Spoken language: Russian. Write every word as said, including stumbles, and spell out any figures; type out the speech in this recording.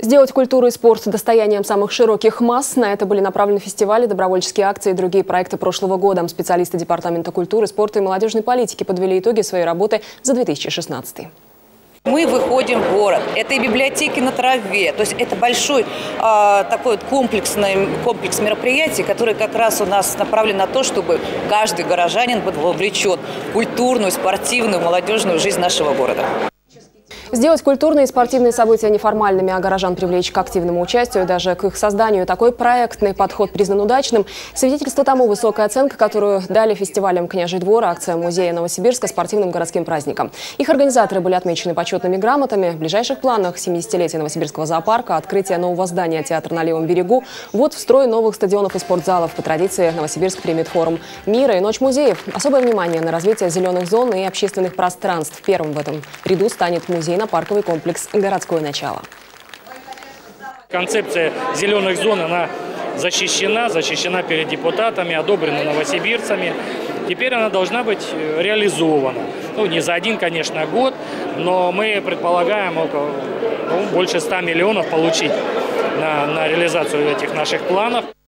Сделать культуру и спорт достоянием самых широких масс – на это были направлены фестивали, добровольческие акции и другие проекты прошлого года. Специалисты Департамента культуры, спорта и молодежной политики подвели итоги своей работы за две тысячи шестнадцатый. Мы выходим в город. Это и библиотеки на траве. То есть это большой э, такой вот комплексный, комплекс мероприятий, который как раз у нас направлен на то, чтобы каждый горожанин был вовлечен в культурную, спортивную, молодежную жизнь нашего города. Сделать культурные и спортивные события неформальными, а горожан привлечь к активному участию, даже к их созданию. Такой проектный подход признан удачным. Свидетельство тому высокая оценка, которую дали фестивалям «Княжий двор», акциям музея Новосибирска, спортивным городским праздникам. Их организаторы были отмечены почетными грамотами. В ближайших планах семидесятилетие Новосибирского зоопарка, открытие нового здания театра на левом берегу, вот в строй новых стадионов и спортзалов. По традиции Новосибирск примет форум мира и ночь музеев. Особое внимание на развитие зеленых зон и общественных пространств. Первым в этом ряду станет музей на парковый комплекс «Городское начало». Концепция зеленых зон, она защищена, защищена перед депутатами, одобрена новосибирцами. Теперь она должна быть реализована. Ну, не за один, конечно, год, но мы предполагаем около, ну, больше ста миллионов получить на, на реализацию этих наших планов.